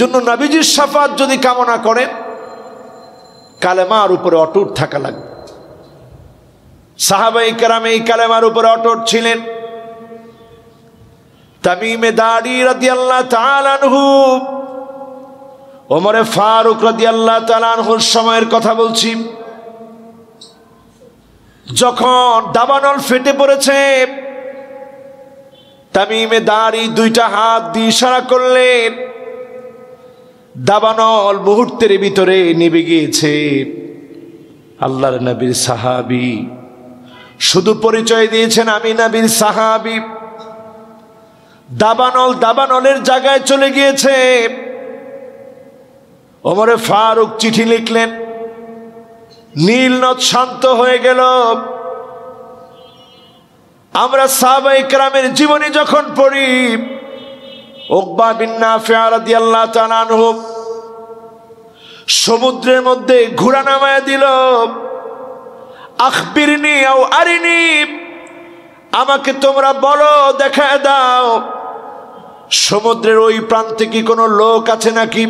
জন্য নবীজির শাফাত যদি কামনা করে কালেমার উপরে অটুট থাকা লাগবে। সাহাবায়ে কেরাম এই কালেমার উপরে অটুট ছিলেন। তামিমে দাড়ি রাদিয়াল্লাহু তাআলা আনহু, ওমরে ফারুক রাদিয়াল্লাহু তাআলা আনহুর সময়ের কথা বলছি, যখন দাবানল ফেটে পড়েছে তামিমে দাড়ি দুইটা হাত দিয়ে ইশারা করলেন, দাবানল মুহূর্তের ভিতরে নেমে গিয়েছে। আল্লাহর নবীর সাহাবী, শুধু পরিচয় দিয়েছেন আমি নবীর সাহাবী, দাবানল দাবানলের জায়গায় চলে গিয়েছে। ওমরে ফারুক চিঠি লিখলেন, নীলনদ শান্ত হয়ে গেল। আমরা সাহাবায়ে কেরামের জীবনী যখন পড়ি, উকবা বিন নাফিআ রাদিয়াল্লাহু তাআলা আনহু সমুদ্রের মধ্যে ঘোড়া নামায়া দিল, আখবিরনি আও আরিনি, আমাকে তোমরা বলো, দেখা দাও সমুদ্রের ওই প্রান্তে কি কোনো লোক আছে নাকি,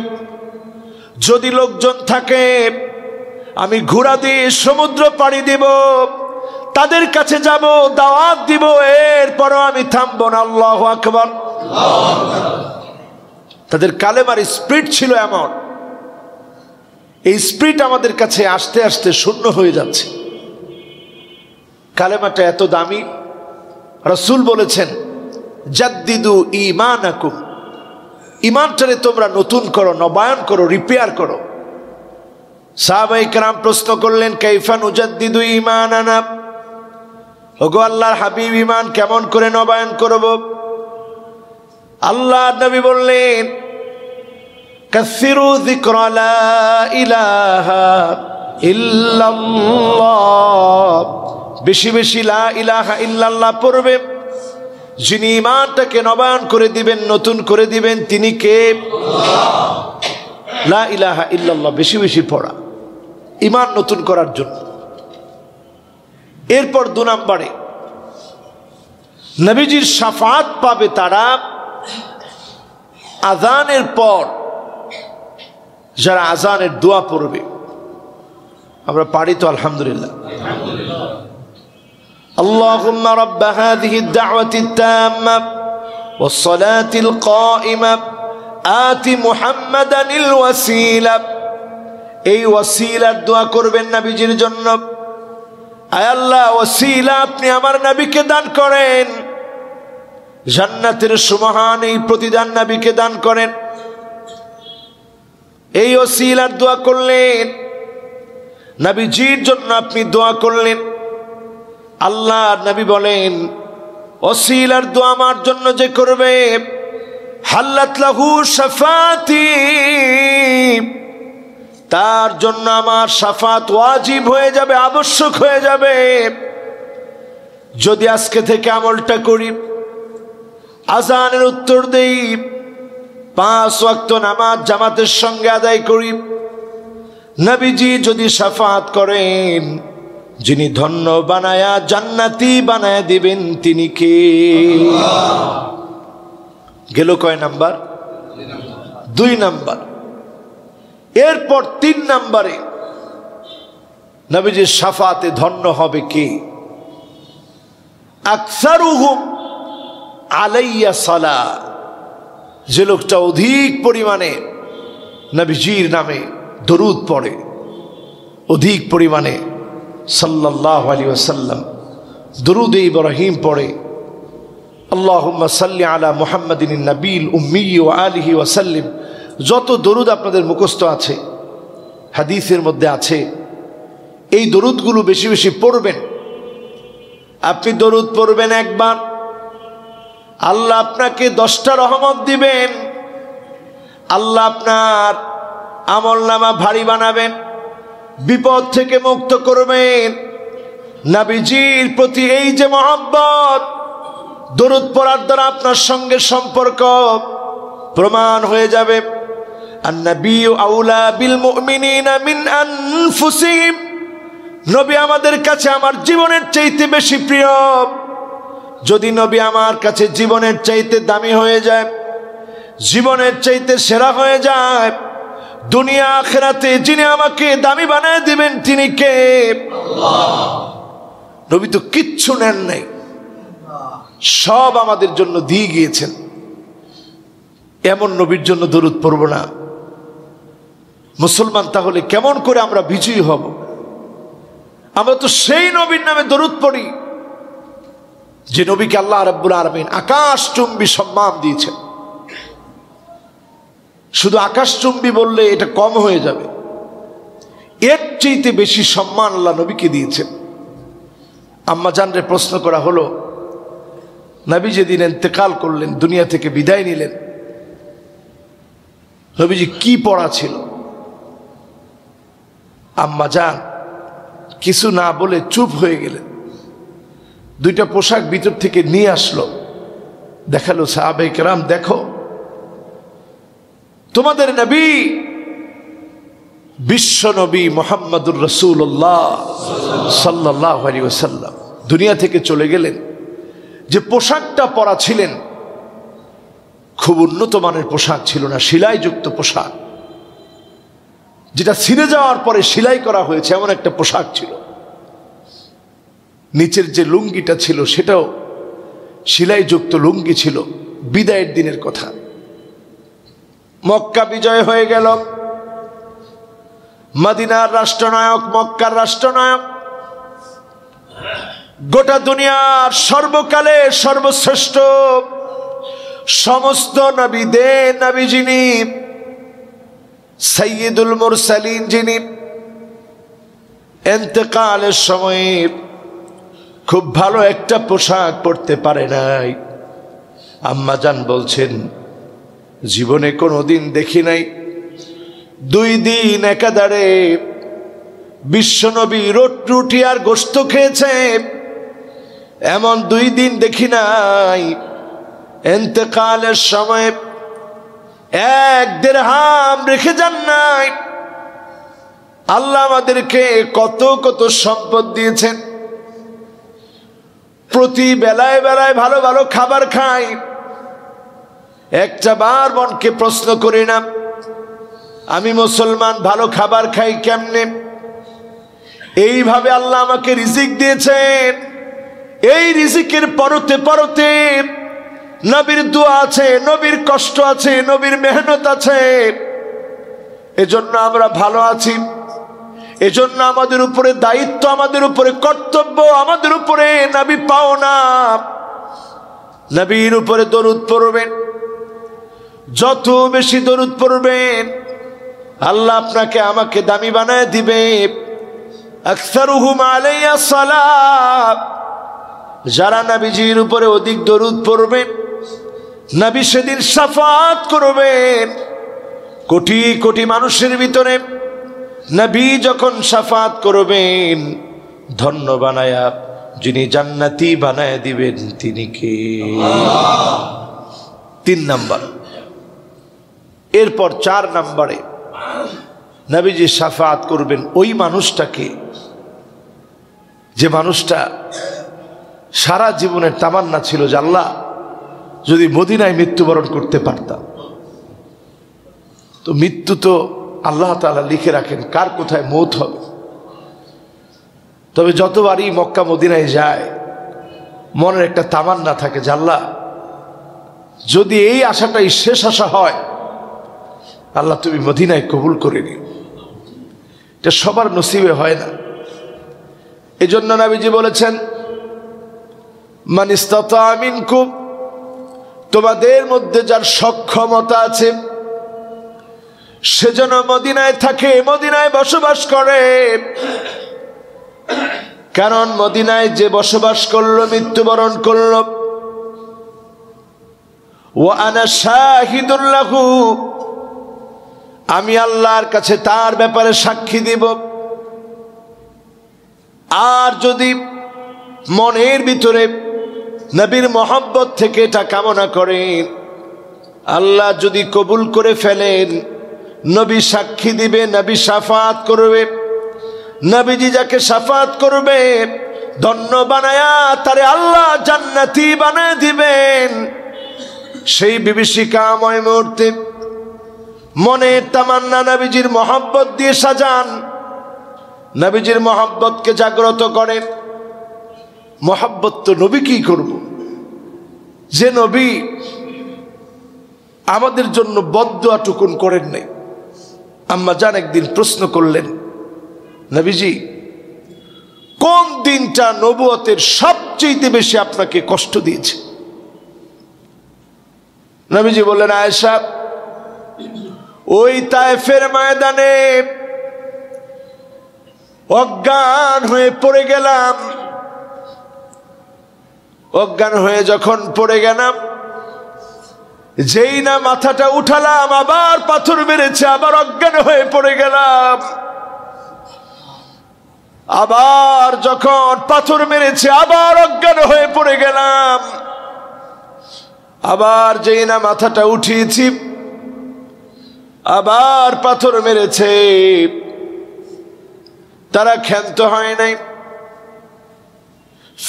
যদি লোকজন থাকে আমি ঘোড়া দিয়ে সমুদ্র পাড়ি দিব, তাদের কাছে যাব, দাওয়াত দিব, এরপরও আমি থামব না। আল্লাহু আকবার। তাদের কালেমার স্পিড ছিল এমন, এই স্পিড আমাদের কাছে আস্তে আস্তে শূন্য হয়ে যাচ্ছে। কালেমাটা এত দামি, রাসূল বলেছেন জাদ্দিদু ঈমানাকুম, ঈমানটারে তোমরা নতুন করো, নবায়ন করো, রিপেয়ার করো। সাহাবায়ে কেরাম প্রশ্ন করলেন, কাইফা নুজাদ্দিদু ঈমানানা, ওগো আল্লাহর হাবিব ঈমান কেমন করে নবায়ন করব? আল্লাহর নবী বললেন, কাসসিরু যিকরা লা ইলাহা ইল্লাল্লাহ, বেশি বেশি লা ইলাহা ইল্লাল্লাহ পড়বে। যিনি ঈমানটাকে নবায়ন করে দিবেন, নতুন করে দিবেন, তিনি কে? লা ইলাহা ইল্লাল্লাহ বেশি বেশি পড়া ঈমান নতুন করার জন্য। এরপর ২ নম্বরে নবীজির শাফাত পাবে তারা আযানের পর যারা আযানের দোয়া পড়বে। আমরা পারি তো আলহামদুলিল্লাহ, আল্লাহুম্মা রাব্ব হাযিহিদ দাওয়াতিত তাম্মা ওয়াস সালাতিল কায়িমা আতি মুহাম্মাদানিল ওয়াসিলা। এই ওয়াসিলার দোয়া করবেন নবীজির জন্য। আয় আল্লাহ, ওয়াসিলা আপনি আমার নবীকে দান করেন, জান্নাতের সুমহান এই প্রতিদান নবীকে দান করেন। এই ওয়াসিলার দোয়া করলেন, নবীজির জন্য আপনি দোয়া করলেন। আল্লাহ নবী বলেন, ওয়াসিলার দোয়া আমার জন্য যে করবে, হাল্লাত লাহু শাফাতি, তার জন্য আমার শাফাত ওয়াজিব হয়ে যাবে, আবশ্যক হয়ে যাবে। যদি আজকে থেকে আমলটা করি, আজানের উত্তর দেই, 5 ওয়াক্ত নামাজ জামাতের সঙ্গে আদায় করি, নবীজি যদি শাফাত করেন, যিনি ধন্য বানায়া জান্নাতি বানায়া দিবেন, তিনি কে? গেল কয় নাম্বার? 2 নাম্বার। এরপর 3 নম্বরে নবীজির শাফাতে ধন্য হবে কে? আকসারুহুম আলাইয়া সালাহ, যে লোকটা অধিক পরিমাণে নবীজির নামে দরুদ পড়ে, অধিক পরিমাণে সাল্লাল্লাহু আলাইহি ওয়াসাল্লাম দরুদ ইব্রাহিম পড়ে, আল্লাহুম্মা সাল্লি আলা মুহাম্মাদিন নবিল উম্মি ওয়া আলিহি ওয়া সাল্লিম। যত দরুদ আপনাদের মুখস্থ আছে, হাদিসের মধ্যে আছে, এই দরুদগুলো বেশি বেশি পড়বেন। আপনি দরুদ পড়বেন একবার, আল্লাহ আপনাকে 10টা রহমত দিবেন, আল্লাহ আপনার আমলনামা ভারী বানাবেন, বিপদ থেকে মুক্ত করবেন। নবীজির প্রতি এই যে মহব্বত, দরুদ পড়ার দ্বারা আপনার সঙ্গে সম্পর্ক প্রমাণ হয়ে যাবে। আন-নাবিয়্যু আউলা বিল মুমিনিনা মিন আনফুসিহিম, নবী আমাদের কাছে আমার জীবনের চাইতে বেশি প্রিয়। যদি নবী আমার কাছে জীবনের চাইতে দামি হয়ে যায়, জীবনের চাইতে সেরা হয়ে যায়। দুনিয়া আখিরাতে যিনি আমাকে দামি বানায় দিবেন তিনি কে? আল্লাহ। নবী তো কিচ্ছু নেন নাই, সব আমাদের জন্য দিয়ে গিয়েছেন। এমন নবীর জন্য দরুদ পড়ব না মুসলমান? তাহলে কেমন করে আমরা বিজয়ী হব? আমরা তো সেই নবীর নামে দরুদ পড়ি যে নবীকে আল্লাহ রাব্বুল আলামিন আকাশচুম্বী সম্মান দিয়েছেন। শুধু আকাশচুম্বী বললে এটা কম হয়ে যাবে, এর চেয়ে বেশি সম্মান আল্লাহ নবীকে দিয়েছেন। আম্মা জানরে প্রশ্ন করা হলো, নবী যেদিন ইন্তেকাল করলেন, দুনিয়া থেকে বিদায় নিলেন, নবীজি কি পড়া ছিল? আম্মা জান কিছু না বলে চুপ হয়ে গেলেন। দুইটা পোশাক ভিতর থেকে নিয়ে আসলো, দেখালো, সাহাবে কেরাম দেখো তোমাদের নবী বিশ্ব নবী মুহাম্মাদুর রাসূলুল্লাহ সাল্লাল্লাহু আলাইহি ওয়াসাল্লাম দুনিয়া থেকে চলে গেলেন। যে পোশাকটা পরা ছিলেন খুব উন্নত মানের পোশাক ছিল না, সেলাইযুক্ত পোশাক, যেটা ছিঁড়ে যাওয়ার পরে সেলাই করা হয়েছে এমন একটা পোশাক ছিল। নিচের যে লুঙ্গিটা ছিল সেটাও সেলাইযুক্ত লুঙ্গি ছিল। বিদায়ের দিনের কথা, মক্কা বিজয় হয়ে গেল। মদিনার রাষ্ট্রনায়ক, মক্কার রাষ্ট্রনায়ক, গোটা দুনিয়ার সর্বকালে সর্বশ্রেষ্ঠ, সমস্ত নবীদের নবী যিনি, সাইয়্যিদুল মুরসালিন যিনি, ইন্তেকালের সময় খুব ভালো একটা পোশাক পরতে পারে নাই। আম্মা জান বলছেন জীবনে কোনোদিন দেখি নাই, দুই দিন একাধারে বিশ্বনবী রুটি আর গোশত খেয়েছে, এমন দুই দিন দেখি নাই। ইন্তেকালের সময় এক দিরহাম রেখে যান নাই। আল্লাহ আমাদেরকে কত কত সম্পদ দিয়েছেন, প্রতি বেলায় বেলায় ভালো ভালো খাবার খাই, একটা বার মনকে প্রশ্ন করি না আমি মুসলমান ভালো খাবার খাই কেমনে? এইভাবে আল্লাহ আমাকে রিজিক দিয়েছেন। এই রিজিকের পরতে পরতে নবীর দোয়া আছে, নবীর কষ্ট আছে, নবীর মেহনত আছে, এজন্য আমরা ভালো আছি। এজন্য আমাদের উপরে দায়িত্ব, আমাদের উপরে কর্তব্য, আমাদের উপরে নবী পাওনা। নবীর উপরে দরুদ পড়বেন, যত বেশি দরুদ পড়বেন আল্লাহ আপনাকে আমাকে দামি বানায় দিবে। আকসারুহুম আলাইয়া সালাম, যারা নবীজির উপরে অধিক দরুদ পড়বেন নবী সেদিন শাফাত করবেন। কোটি কোটি মানুষের ভিতরে নবী যখন শাফাত করবেন, ধন্য বানায়া যিনি জান্নাতি বানায় দিবেন তিনি কে? তিন নাম্বার। এরপর চার নাম্বারে নবীজি শাফাত করবেন ওই মানুষটাকে, যে মানুষটা সারা জীবনের তামান্না ছিল যে আল্লাহ যদি মদিনায় মৃত্যুবরণ করতে পারতাম। তো মৃত্যু তো আল্লাহ তাআলা লিখে রাখেন কার কোথায় মওত হবে। তবে যতবারই মক্কা মদিনায় যায় মনের একটা তামান্না থাকে যে আল্লাহ যদি এই আশাটাই শেষ আশা হয় আল্লাহ তুমি মদিনায় কবুল করে নিও। এটা সবার নসিবে হয় না। এজন্য নবীজি বলেছেন মান ইসতাতা মিনকুম, তোমাদের মধ্যে যার সক্ষমতা আছে সে যেন মদিনায় থাকে, মদিনায় বসবাস করে। কারণ মদিনায় যে বসবাস করলো, মৃত্যুবরণ করলো, ওয়া আনা শাহিদুল লাহু, আমি আল্লাহর কাছে তার ব্যাপারে সাক্ষী দিব। আর যদি মনের ভিতরে নবীর মহব্বত থেকে এটা কামনা করেন, আল্লাহ যদি কবুল করে ফেলেন, নবী সাক্ষী দিবে, নবী শাফাত করবে। নবীজি যাকে শাফাত করবে ধন্য বানায়া তারে আল্লাহ জান্নাতি বানায় দিবেন। সেই বিভীষিকাময় মুহূর্তে মনে তামান্না নবীজির মহব্বত দিয়ে সাজান, নবীজির মহব্বতকে জাগ্রত করে। মহব্বত তো নবী কি করব, যে নবী আমাদের জন্য বদদোয়া টুকুন করেন নাই। আম্মা জান একদিন প্রশ্ন করলেন, নবীজি কোন দিনটা নবুয়তের সবচেয়ে বেশি আপনাকে কষ্ট দিয়েছে? নবীজি বললেন, আয়েশা ওই তায়েফের ময়দানে অজ্ঞান হয়ে পড়ে গেলাম। অজ্ঞান হয়ে যখন পড়ে গেলাম, যেই না মাথাটা উঠালাম আবার পাথর মেরেছে, আবার অজ্ঞান হয়ে পড়ে গেলাম। আবার যখন পাথর মেরেছে আবার অজ্ঞান হয়ে পড়ে গেলাম। আবার যেই না মাথাটা উঠিয়েছি আবার পাথর মেরেছে। তারা ক্ষান্ত হয় নাই।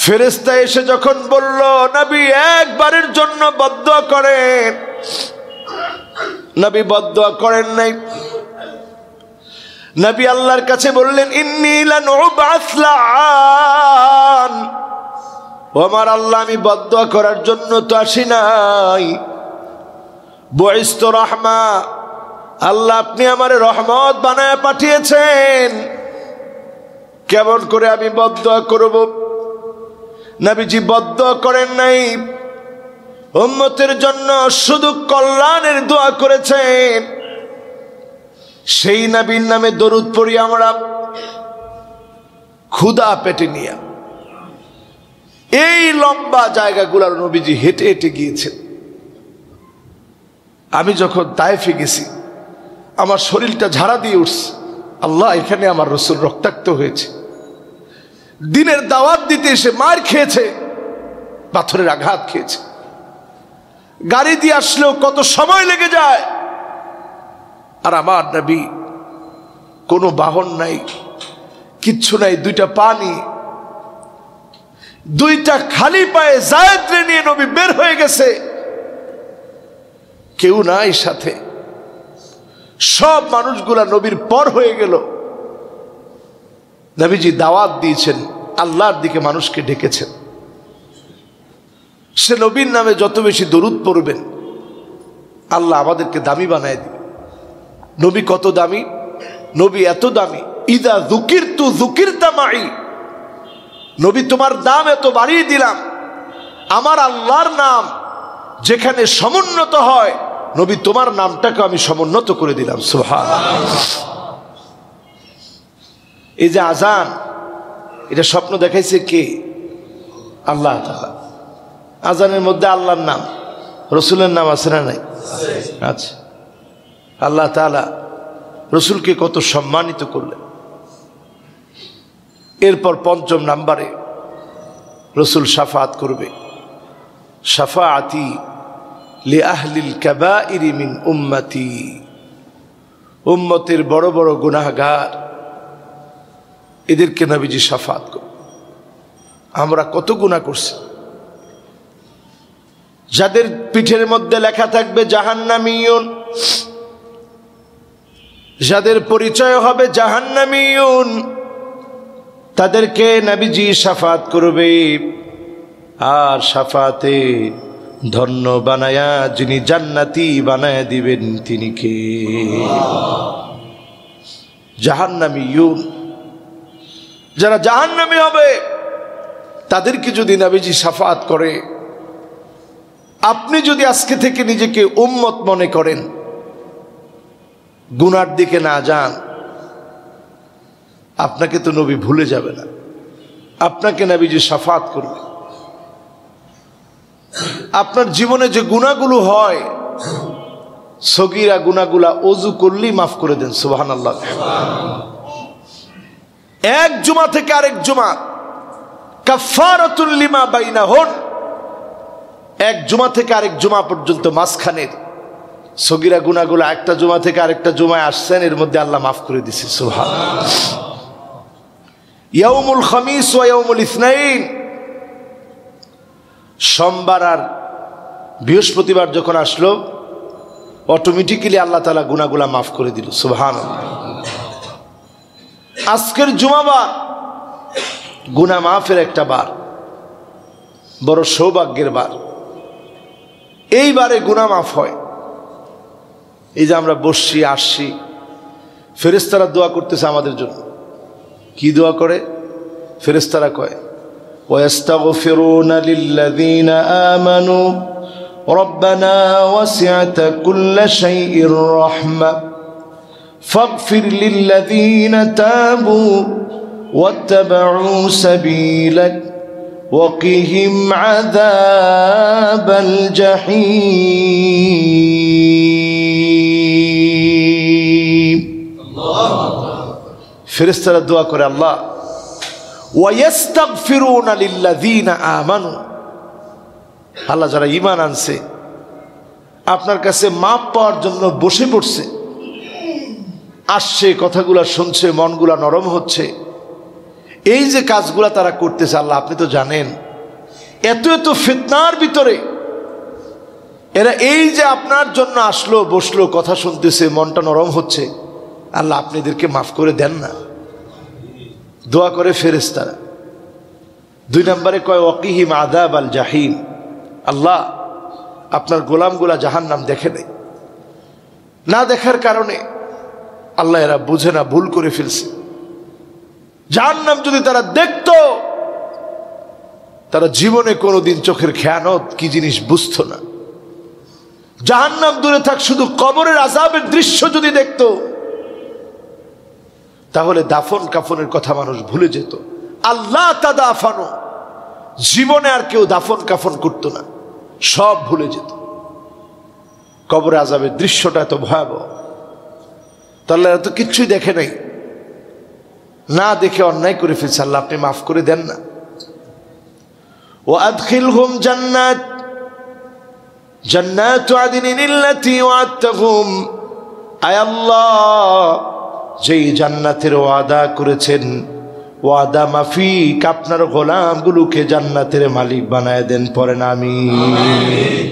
ফেরেশতা এসে যখন বলল, নবী একবারের জন্য বদদোয়া করেন, নবী বদদোয়া করেন নাই। নবী আল্লাহর কাছে বললেন, ইন্নী লানুবাস লাআন, ও আমার আল্লাহ আমি বদদোয়া করার জন্য তো আসি নাই, বুইস্তু রাহমা, আল্লাহ আপনি আমার রহমত বানায় পাঠিয়েছেন, কেমন করে আমি বদদোয়া করব? নবীজি বদদোয়া করেন নাই, উম্মতের জন্য শুধু কল্যাণের দোয়া করেছেন। সেই নবীর নামে দরুদ পড়ি আমরা ক্ষুধা পেটে নিয়ে। এই লম্বা জায়গাগুলোর নবীজি হেঁটে হেঁটে গিয়েছেন। আমি যখন তায়েফে গেছি আমার শরীরটা ঝাড়া দিয়ে উঠছে, আল্লাহ এখানে আমার রসুল রক্তাক্ত হয়েছে, দিনের দাওয়াত দিতে এসে মার খেয়েছে, পাথরের আঘাত খেয়েছে, গাড়ি দিয়ে আসলেও কত সময় লেগে যায়, আর আমার নবী কোনো বাহন নাই, কিচ্ছু নাই, দুইটা পানি, দুইটা খালি পায়ে জায়েদরে নিয়ে নবী বের হয়ে গেছে, কেউ নাই সাথে, সব মানুষগুলা নবীর পর হয়ে গেল। নবীজি দাওয়াত দিয়েছেন, আল্লাহর দিকে মানুষকে ডেকেছেন। সে নবীর নামে যত বেশি দরুদ পড়বেন আল্লাহ আমাদেরকে দামি বানায় দিবে। নবী কত দামি, নবী এত দামি, ইদা যুকিরতু যুকিরতা মাই, নবী তোমার দাম এত বাড়িয়ে দিলাম। আমার আল্লাহর নাম যেখানে সমুন্নত হয় নবী তোমার নামটাকে আমি সমুন্নত করে দিলাম। সুবহানাল্লাহ। এই যে আজান, এটা স্বপ্ন দেখাইছে কে? আল্লাহ তাআলা। আজানের মধ্যে আল্লাহর নাম, রসুলের নাম আছে না নাই? আচ্ছা, আল্লাহ তাআলা রসুলকে কত সম্মানিত করলেন। এরপর ৫ম নাম্বারে রসুল শাফাআত করবে। শাফাআতি লি আহলিল কাবাইর মিন উম্মতি, উম্মতের বড় বড় গুনাহগার এদেরকে নবীজি শাফাত করব। আমরা কত গুনাহ করছি, যাদের পিঠের মধ্যে লেখা থাকবে জাহান্নামীয়ুন, যাদের পরিচয় হবে জাহান্নামীয়ুন, তাদেরকে নবীজি শাফাত করবে। আর শাফাতে ধন্য বানায়া যিনি জান্নাতি বানায় দিবেন তিনি কে? জাহান্নামীয়ুন, যারা জাহান্নামী হবে তাদেরকে যদি নবীজি শাফাত করে। আপনি যদি আজকে থেকে নিজেকে উম্মত মনে করেন, গুনার দিকে না যান, আপনাকে তো নবী ভুলে যাবে না, আপনাকে নবীজি শাফাত করবে। আপনার জীবনে যে গুনাহগুলো হয়, সগীরা গুনাহগুলা ওযু করলেই মাফ করে দেন। সুবহানাল্লাহ। এক জুমা থেকে আরেক জুমা কাফারাতুল লিমা বাইনাহুন, এক জুমা থেকে আরেক জুমা পর্যন্ত মাঝখানের সগীরা গুনাহগুলো একটা জুমা থেকে আরেকটা জুমায় আসছেন, এর মধ্যে আল্লাহ মাফ করে দিয়েছে। সুবহানাল্লাহ। ইয়াউমুল খামিস ওয়া ইয়াউমুল ইসনাইন, সোমবার আর बृहस्पतिवार जखन आसलो अटोमेटिकली आल्लाह ताआला गुनाहगुला माफ करे दिल। सुबहानाल्लाह। आजकेर जुमाबार गुनाह माफेर एकटा बार, बड़ सौभाग्येर बार। एई बारे गुनाह माफ हय। एई जे आमरा बसछि आसछि, फेरेश्तारा दुआ करतेछे आमादेर जोन्नो। कि दुआ करे? फेरेश्तारा कय وَيَسْتَغْفِرُونَ لِلَّذِينَ آمَنُوا رَبَّنَا وَسِعْتَ كُلَّ شَيْءٍ رَحْمَةً فَاغْفِرْ لِلَّذِينَ تَابُوا وَاتَّبَعُوا سَبِيلَكَ وَقِهِمْ عَذَابَ الْجَحِيمِ الله فرستر الدعاء كره الله وَيَسْتَغْفِرُونَ لِلَّذِينَ آمَنُوا আল্লাহ যারা ঈমান আনছে আপনার কাছে মাপ পাওয়ার জন্য বসে পড়ছে, আসছে, কথাগুলো শুনছে, মনগুলো নরম হচ্ছে। এই যে কাজগুলো তারা করতেছে আল্লাহ আপনি তো জানেন। এত এত ফিতনার ভিতরে এরা এই যে আপনার জন্য আসলো, বসলো, কথা শুনতেছে, মনটা নরম হচ্ছে, আল্লাহ আপনি এদেরকে মাফ করে দেন না। দোয়া করে ফেরেশতারা। দুই নম্বরে কয় ওয়াকিহিম আযাব আল জাহিম, আল্লাহ আপনার গোলামগুলা জাহান্নাম দেখে নেই, না দেখার কারণে আল্লাহ এরা বুঝে না, ভুল করে ফেলছে। জাহান্নাম যদি তারা দেখত, তারা জীবনে কোনোদিন চোখের খেয়ানত কি জিনিস বুঝত না। জাহান্নাম দূরে থাক, শুধু কবরের আযাবের দৃশ্য যদি দেখত তাহলে দাফন কাফনের কথা মানুষ ভুলে যেত। আল্লাহ তাদাফানো, জীবনে আর কেউ দাফন কাফন করতো না, সব ভুলে যেত। কবরে আযাবের দৃশ্যটা এত ভয়াবহ, তাহলে এত কিচ্ছুই দেখে নাই, না দেখে অন্যায় করে ফেলছে, আল্লাহ আপনি মাফ করে দেন না। ও আদখিলহুম জান্নাত জান্নাতু আদনিল্লাতী ওয়া'আদতাহুম, আয় আল্লাহ যেই জান্নাতের ওয়াদা করেছেন, ওয়াদা মাফিক আপনার গোলামগুলোকে জান্নাতের মালিক বানায় দেন। পড়েন আমিন।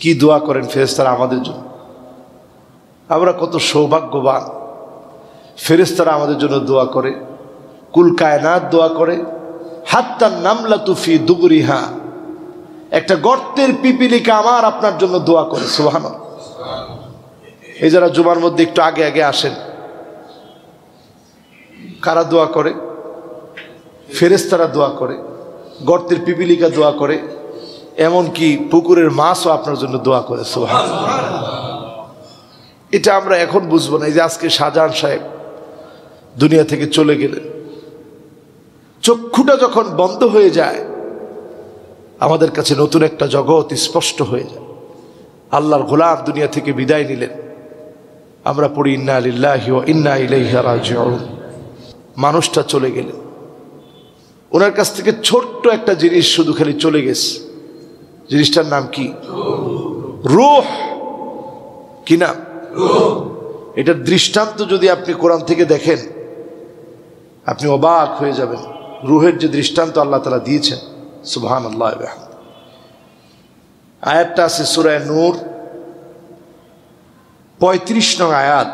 কি দোয়া করেন ফেরেশতারা আমাদের জন্য। আমরা কত সৌভাগ্যবান, ফেরেশতারা আমাদের জন্য দোয়া করে, কুল কায়নাত দোয়া করে। হাত্তা নামলাতু ফি দুবরিহা, একটা গর্তের পিপিলিকা আমার আপনার জন্য দোয়া করে। সুবহানাল্লাহ। এই যারা জুমার মধ্যে একটু আগে আগে আসেন, কারা দোয়া করে? ফেরেশতারা দোয়া করে, গর্তের পিপিলিকা দোয়া করে, এমনকি পুকুরের মাছও আপনার জন্য দোয়া করে। সুবহানাল্লাহ। এটা আমরা এখন বুঝবো না। এই যে আজকে শাহজাহান সাহেব দুনিয়া থেকে চলে গেলেন, চক্ষুটা যখন বন্ধ হয়ে যায় আমাদের কাছে নতুন একটা জগৎ স্পষ্ট হয়ে যায়। আল্লাহর গোলাম দুনিয়া থেকে বিদায় নিলেন। আমরা পড়ি ইন্না লিল্লাহি ওয়া ইন্না ইলাইহি রাজিউন। মানুষটা চলে গেলেন, ওনার কাছ থেকে ছোট্ট একটা জিনিস শুধু খালি চলে গেছে। জিনিসটার নাম কি? রূহ। কি নাম? এটার দৃষ্টান্ত যদি আপনি কোরআন থেকে দেখেন আপনি অবাক হয়ে যাবেন। রূহের যে দৃষ্টান্ত আল্লাহ তাআলা দিয়েছেন, সুবহানাল্লাহ। আয়াতটা আছে সূরা নূর ৩৫ নং আয়াত।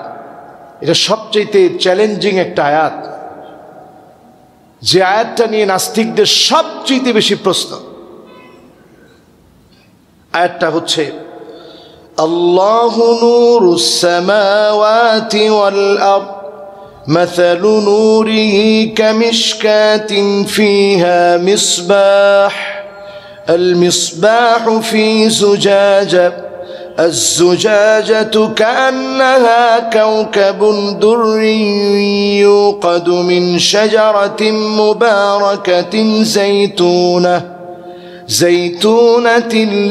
এটা সবচাইতে চ্যালেঞ্জিং একটা আয়াত, যে আয়াতটা নিয়ে নাস্তিকদের সবচেয়ে বেশি প্রশ্ন। আয়াতটা হচ্ছে আল্লাহু নূরুস সামাওয়াতি ওয়াল আরদ মাসালু নূরিহি কামিশকাতিন ফিহা মিসবাহ আল মিসবাহু ফি যুজাজাহ الزجاجة كأنها كوكب دري يوقد من شجرة مباركة زيتونة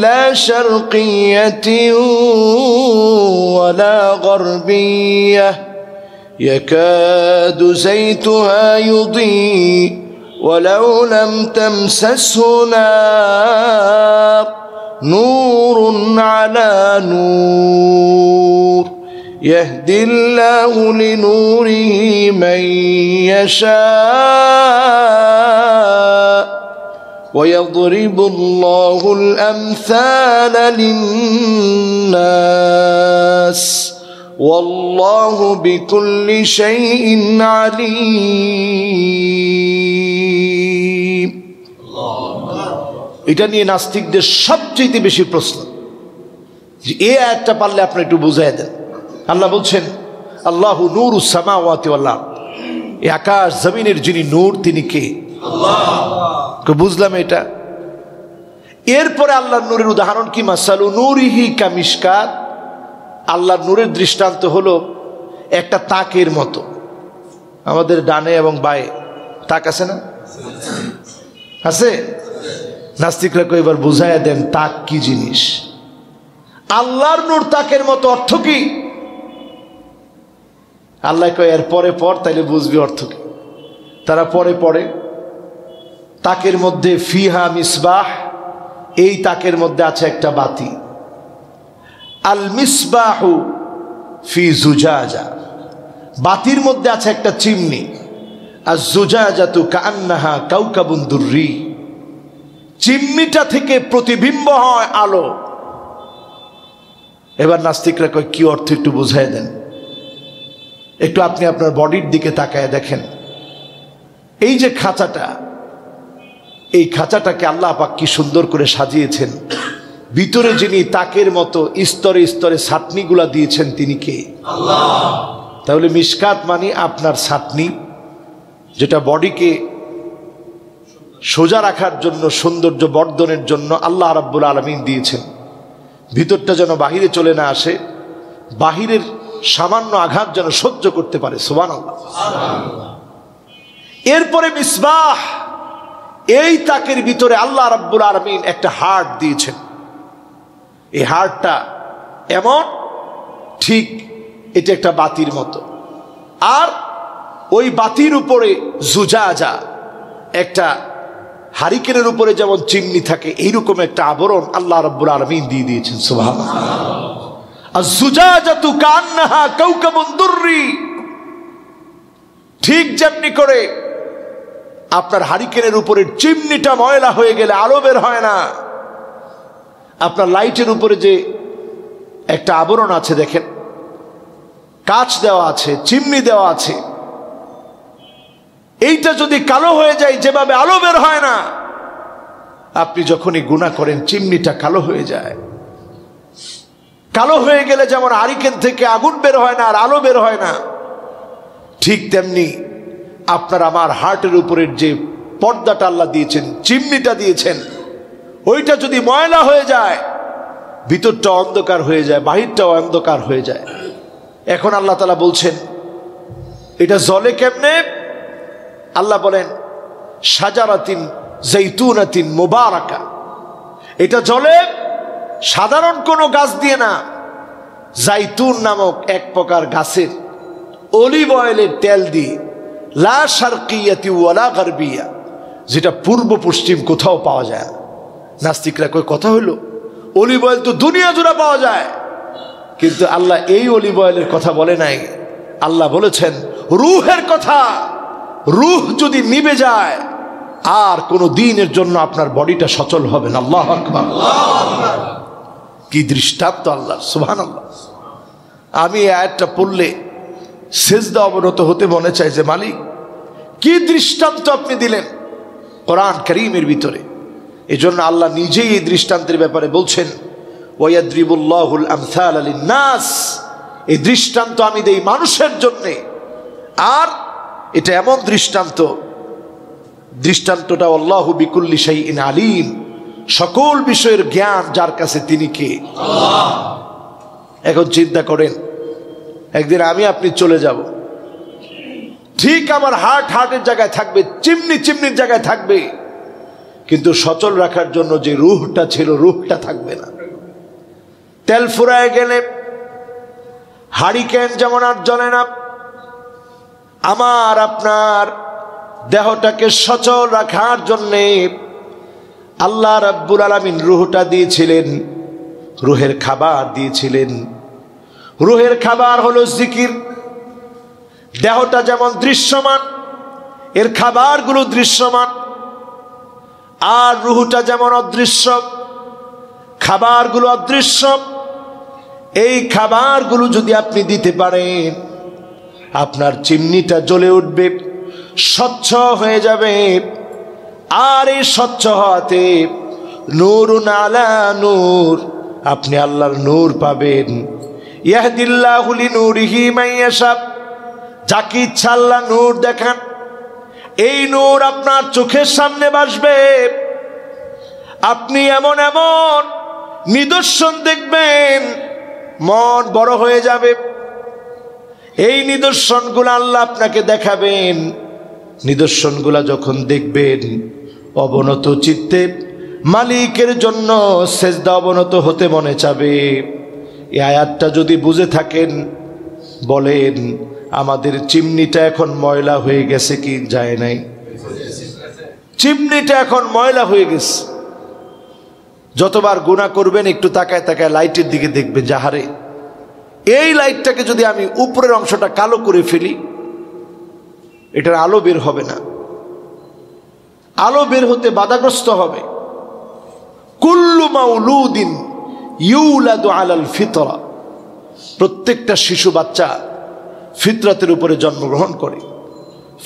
لا شرقية ولا غربية يكاد زيتها يضيء ولو لم تمسسه نار نور على نور يهدي الله لنوره من يشاء ويضرب الله الأمثال للناس والله بكل شيء عليم। এটা নিয়ে নাস্তিকদের সবচেয়ে বেশি প্রশ্ন, যে এই আয়াতটা পারলে আপনি একটু বুঝিয়ে দেন। আল্লাহ বলছেন আল্লাহু নূরুস সামাওয়াতি ওয়াল আরদ, এই আকাশ জমিনের যিনি নূর তিনি কে? আল্লাহ। বুঝলাম এটা। এরপরে আল্লাহর নূরের উদাহরণ কি? মাসালু নূরিহি কামিশকাত, আল্লাহর নূরের দৃষ্টান্ত হলো একটা তাকের মতো। আমাদের ডানে এবং বায়ে তাক আছে না? আছে। নাস্তিকরা কয়েকবার বুঝাইয়া দেন তাক কি জিনিস। আল্লাহর নূর তাকের মতো, অর্থ কি? আল্লাহ কয় এর পরে পড় তাইলে বুঝবি অর্থ কি। তারা পরে পড়ে। তাকের মধ্যে ফিহা মিসবাহ, এই তাকের মধ্যে আছে একটা বাতি। আল মিসবাহু ফি জুজাজা, বাতির মধ্যে আছে একটা চিমনি। আর জুজাজাতু কাআন্নাহা কাওকাবুন দুররি, চিমনিটা থেকে প্রতিবিম্ব হয় আলো। এবার নাস্তিকরা কয় কি অর্থ, একটু বুঝাই দেন। একটু আপনি আপনার বডির দিকে তাকায় দেখেন, এই যে খাঁচাটা, এই খাঁচাটাকে আল্লাহ পাক কি সুন্দর করে সাজিয়েছেন। ভিতরে যিনি তাকের মতো স্তরে স্তরে ছাটনিগুলা দিয়েছেন তিনি কে? আল্লাহ। তাহলে মিশকাত মানে আপনার ছাটনি, যেটা বডিকে সোজা রাখার জন্য, সৌন্দর্য বর্ধনের জন্য আল্লাহ রাব্বুল আলামিন দিয়েছেন। ভিতরটা যেন বাহিরে চলে না আসে, বাহিরের সামান্য আঘাত যেন সহ্য করতে পারে। সুবহানাল্লাহ। এরপরে মিসবাহ, এই তাকের ভিতরে আল্লাহ রাব্বুল আলামিন একটা হার্ট দিয়েছেন। এই হার্টটা এমন ঠিক এটা একটা বাতির মতো। আর ওই বাতির উপরে জুজাজা, একটা হারিকেনের উপরে যেমন চিমনি থাকে, এইরকম একটা আবরণ আল্লাহ রাব্বুল আলামিন দিয়ে দিয়েছেন। সুবহানাল্লাহ। আজ-জুজাজাতু কান্নাহা কাওকাবুন দুররি, ঠিক যেমনি করে আপনার হারিকেনের উপরে চিমনিটা ময়লা হয়ে গেলে আলো বের হয় না। আপনার লাইটের উপরে যে একটা আবরণ আছে দেখেন, কাঁচ দেওয়া আছে, চিমনি দেওয়া আছে, এইটা যদি কালো হয়ে যায় যেভাবে আলো বের হয় না, আপনি যখনই গুনাহ করেন চিমনিটা কালো হয়ে যায়। কালো হয়ে গেলে যেমন হারিকেন থেকে আগুন বের হয় না আর আলো বের হয় না, ঠিক তেমনি আপনার আমার হার্টের উপরের যে পর্দাটা আল্লাহ দিয়েছেন, চিমনিটা দিয়েছেন, ওইটা যদি ময়লা হয়ে যায়, ভিতরটা অন্ধকার হয়ে যায়, বাহিরটাও অন্ধকার হয়ে যায়। এখন আল্লাহ তাআলা বলছেন এটা জ্বলে কেমনে? আল্লাহ বলেন শাজারাতিন জাইতুনাতিন মুবারাকা, এটা জ্বলে সাধারণ কোনো গাছ দিয়ে না, জাইতুন নামক এক প্রকার গাছের অলিভ অয়েলের তেল দিয়ে। লা শারকিয়াতি ওয়ালা গারবিয়া, যেটা পূর্ব পশ্চিম কোথাও পাওয়া যায় না। নাস্তিকরা কয় কথা হইল, অলিভ অয়েল তো দুনিয়া জুড়ে পাওয়া যায়, কিন্তু আল্লাহ এই অলিভ অয়েলের কথা বলে নাই। আল্লাহ বলেছেন রুহের কথা। রুহ যদি নিবে যায় আর কোনো দিনের জন্য আপনার বডিটা সচল হবে না। আল্লাহু আকবার। কি দৃষ্টান্ত আল্লাহ! সুবহানাল্লাহ। আমি এই আয়াতটা পড়লে সিজদা অবনত হতে মনে চায় যে মালিক কি দৃষ্টান্ত আপনি দিলেন কোরআন কারীমের ভিতরে। এজন্য আল্লাহ নিজেই এই দৃষ্টান্তের ব্যাপারে বলছেন ওয়ায়াদরিবুল্লাহুল আমসালা লিন-নাস, এই দৃষ্টান্ত আমি দেই মানুষের জন্যে। আর এটা এমন দৃষ্টান্ত, দৃষ্টান্তটা আল্লাহু বিকুল্লি শাইইন আলিম, সকল বিষয়ের জ্ঞান যার কাছে তিনি কে? আল্লাহ। এখন চিন্তা করেন, একদিন আমি আপনি চলে যাব, ঠিক আমার হার্টের জায়গায় থাকবে, চিমনির জায়গায় থাকবে, কিন্তু সচল রাখার জন্য যে রুহটা ছিল, রুহটা থাকবে না। তেল ফুরায় গেলে হারিকেন যেমন আর জ্বলে না, আমার আপনার দেহটাকে সচল রাখার জন্যে আল্লাহ রাব্বুল আলামিন রুহটা দিয়েছিলেন, রুহের খাবার দিয়েছিলেন। রুহের খাবার হলো জিকির। দেহটা যেমন দৃশ্যমান, এর খাবারগুলো দৃশ্যমান। আর রুহটা যেমন অদৃশ্য, খাবারগুলো অদৃশ্য। এই খাবারগুলো যদি আপনি দিতে পারেন আপনার চিমনিটা জ্বলে উঠবে, স্বচ্ছ হয়ে যাবে। আর এই স্বচ্ছ হওয়াতে নূরুন আলা নূর, আপনি আল্লাহর নূর পাবেন। ইয়াহদিল্লাহু লিনূরিহি মান ইয়াশা, যাকে ইচ্ছা আল্লাহ নূর দেখান। এই নূর আপনার চোখের সামনে ভাসবে, আপনি এমন এমন নিদর্শন দেখবেন মন বড় হয়ে যাবে। এই নিদর্শনগুলো আল্লাহ আপনাকে দেখাবেন। নিদর্শনগুলো যখন দেখবেন অবনত চিত্তে মালিকের জন্য সেজদা অবনত হতে মনে চাবে। এই আয়াতটা যদি বুঝে থাকেন বলেন আমাদের চিমনিটা এখন ময়লা হয়ে গেছে কি যায় নাই? চিমনিটা এখন ময়লা হয়ে গেছে। যতবার গুনাহ করবেন একটু তাকায় তাকায় লাইটের দিকে দেখবেন, যাহারে এই লাইটটাকে যদি আমি উপরের অংশটা কালো করে ফেলি এটার আলো বের হবে না, আলো বের হতে বাধাগ্রস্ত হবে। কুল্লু মাউলুদিন ইউলাদু আলাল ফিতরা, প্রত্যেকটা শিশু বাচ্চা ফিতরাতের উপরে জন্মগ্রহণ করে।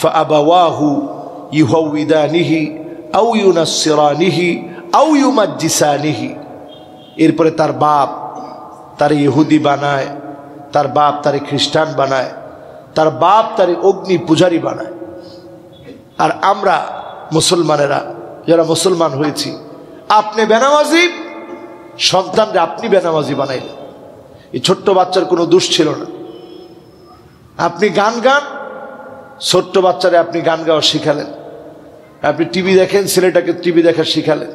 ফাআবাওয়াহু ইউহাউইদানিহি আও ইউনাসসিরানিহি আও ইউমাজ্জিসানিহি, এরপরে তার বাপ তার ইহুদি বানায়, তার বাপ তার খ্রিস্টান বানায়, তার বাপ তার অগ্নি পূজারী বানায়। আর আমরা মুসলমানেরা যারা মুসলমান হয়েছি, আপনি বেনামাজি, সন্তানরা আপনি বেনামাজি বানাইলেন। এই ছোট্ট বাচ্চার কোনো দোষ ছিল না, আপনি গান ছোট্ট বাচ্চারে আপনি গান গাওয়া শিখালেন। আপনি টিভি দেখেন, ছেলেটাকে টিভি দেখা শিখালেন।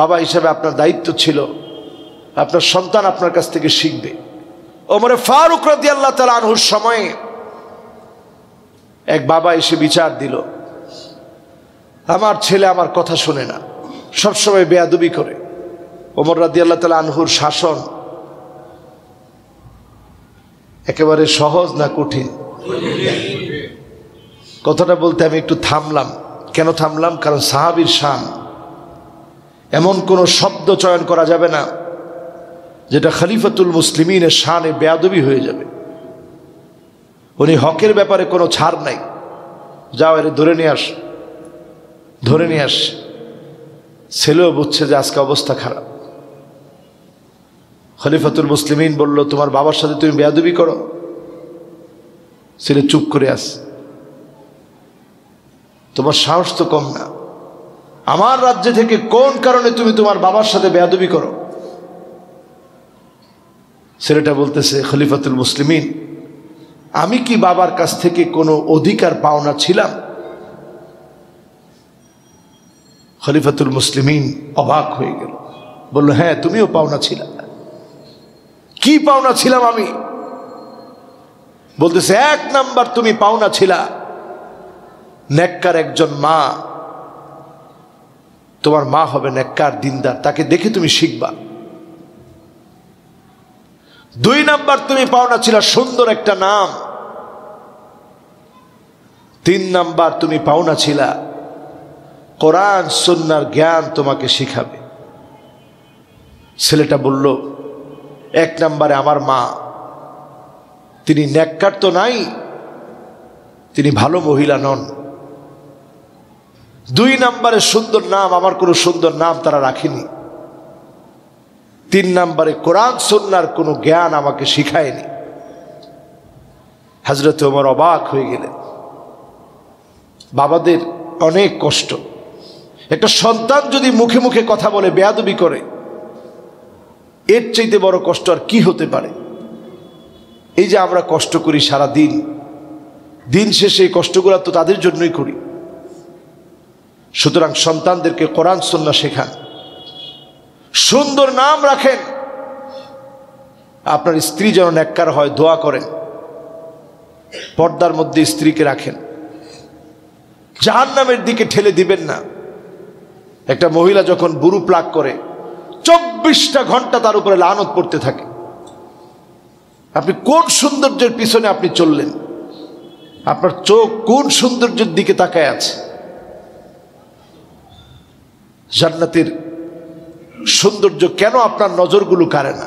বাবা হিসাবে আপনার দায়িত্ব ছিল আপনার সন্তান আপনার কাছ থেকে শিখবে। ওমরে ফারুক রাদিয়াল্লাহু তাআলা আনহুর সময়ে এক বাবা এসে বিচার দিল, আমার ছেলে আমার কথা শোনে না, সবসময় বেয়াদবি করে। ওমর রাদিয়াল্লাহু তাআলা আনহুর শাসন একেবারে সহজ না কঠিন? কথাটা বলতে আমি একটু থামলাম। কেন থামলাম? কারণ সাহাবীর শান, এমন কোনো শব্দ চয়ন করা যাবে না যেটা খলিফাতুল মুসলিমিনের শানে বেয়াদবি হয়ে যাবে। উনি হকের ব্যাপারে কোনো ছাড় নাই, যাও এর ধরে নিয়ে আস, ধরে নিয়ে আস। ছেলেও বুঝছে যে আজকে অবস্থা খারাপ। খলিফাতুল মুসলিমিন বলল, তোমার বাবার সাথে তুমি বেয়াদবি করো? ছেলে চুপ করে আস। তোমার সাহস তো কম না, আমার রাজ্যে থেকে কোন কারণে তুমি তোমার বাবার সাথে বেয়াদবি করো? ছেলেটা বলতেছে, খলিফাতুল মুসলিমিন, আমি কি বাবার কাছ থেকে কোনো অধিকার পাওনা ছিলাম? খলিফাতুল মুসলিমিন অবাক হয়ে গেল, বলল, হ্যাঁ তুমিও পাওনা ছিল। কি পাওনা ছিলাম আমি? বলতেছে, 1 নাম্বার তুমি পাওনা ছিলা নেককার একজন মা। তোমার মা হবে নেককার দিনদার, তাকে দেখে তুমি শিখবা। 2 নাম্বার তুমি পাওনা ছিলা সুন্দর একটা নাম। 3 নাম্বার তুমি পাওনা ছিলা কোরআন সুন্নাহর জ্ঞান তোমাকে শিখাবে। ছেলেটা বলল, 1 নাম্বারে আমার মা, তিনি নেককার তো নাই, তিনি ভালো মহিলা নন। 2 নাম্বারে সুন্দর নাম, আমার কোনো সুন্দর নাম তারা রাখেনি। 3 নাম্বারে কোরআন সুন্নাহর কোনো জ্ঞান আমাকে শিখায়নি। হযরত ওমর অবাক হয়ে গেলেন। বাবাদের অনেক কষ্ট, একটা সন্তান যদি মুখে মুখে কথা বলে বেয়াদবি করে এর চাইতে বড় কষ্ট আর কি হতে পারে? এই যে আমরা কষ্ট করি সারা দিন, দিন শেষে এই কষ্টগুলো তো তাদের জন্যই করি। সুতরাং সন্তানদেরকে কোরআন সুন্নাহ শেখান, সুন্দর নাম রাখেন, আপনার স্ত্রী যেন নেককার হয় দোয়া করেন, পর্দার মধ্যে স্ত্রীকে রাখেন, জাহান্নামের দিকে ঠেলে দিবেন না। একটা মহিলা যখন বুরু প্লাগ করে 24টা ঘন্টা তার উপরে লানত পড়তে থাকে। আপনি কোন সৌন্দর্যের পিছনে আপনি চললেন? আপনার চোখ কোন সৌন্দর্যের দিকে তাকায় আছে? জান্নাতের সৌন্দর্য কেন আপনার নজরগুলো কাড়ে না?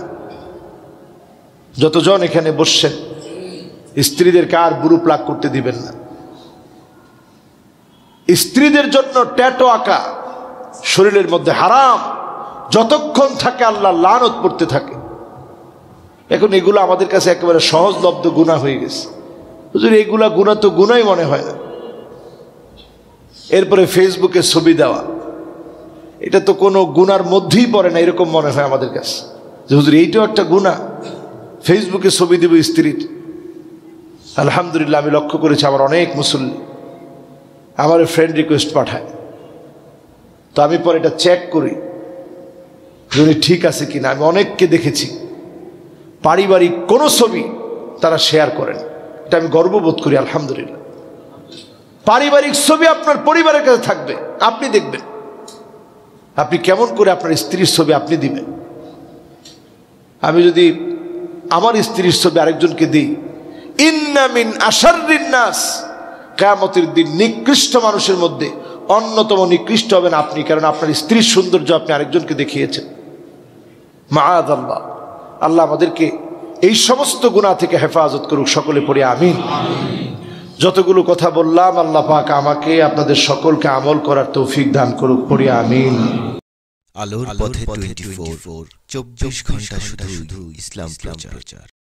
যতজন এখানে বসছেন স্ত্রীদেরকে আর বুরু প্লাগ করতে দিবেন না। স্ত্রীদের জন্য ট্যাটু আঁকা শরীরের মধ্যে হারাম, যতক্ষণ থাকে আল্লাহ লানত পড়তে থাকে। এখন এগুলো আমাদের কাছে একেবারে সহজলব্ধ গুণা হয়ে গেছে। হুজুর এগুলা গুণা তো গুণাই মনে হয় না। এরপরে ফেসবুকে ছবি দেওয়া, এটা তো কোনো গুণার মধ্যেই পড়ে না এরকম মনে হয় আমাদের কাছে, যে হুজুর এইটাও একটা গুণা, ফেসবুকে ছবি দেব স্ত্রীর। আলহামদুলিল্লাহ আমি লক্ষ্য করেছি আমার অনেক মুসল্লি আমার ফ্রেন্ড রিকোয়েস্ট পাঠায়, তো আমি পরে এটা চেক করি যদি ঠিক আছে কিনা। আমি অনেককে দেখেছি পারিবারিক কোনো ছবি তারা শেয়ার করেন, এটা আমি গর্ববোধ করি আলহামদুলিল্লাহ। পারিবারিক ছবি আপনার পরিবারের কাছে থাকবে, আপনি দেখবেন। আপনি কেমন করে আপনার স্ত্রীর ছবি আপনি দিবেন? আমি যদি আমার স্ত্রীর ছবি আরেকজনকে দিই, ইন্না মিন আশাররিন নাস, কিয়ামতের দিন নিকৃষ্ট মানুষের মধ্যে অন্যতম নিকৃষ্ট হবেন আপনি, কারণ আপনার স্ত্রীর সৌন্দর্য আপনি আরেকজনকে দেখিয়েছেন। মাআযাল্লাহ, আল্লাহ আমাদেরকে এই সমস্ত গুনাহ থেকে হেফাজত করুক, সকলে পড়ি আমিন। যতগুলো কথা বললাম আল্লাহ পাক আমাকে আপনাদের সকলকে আমল করার তৌফিক দান করুক, পড়ি আমিন। আলোর পথে 24 ঘন্টা শুধু ইসলাম প্রচার।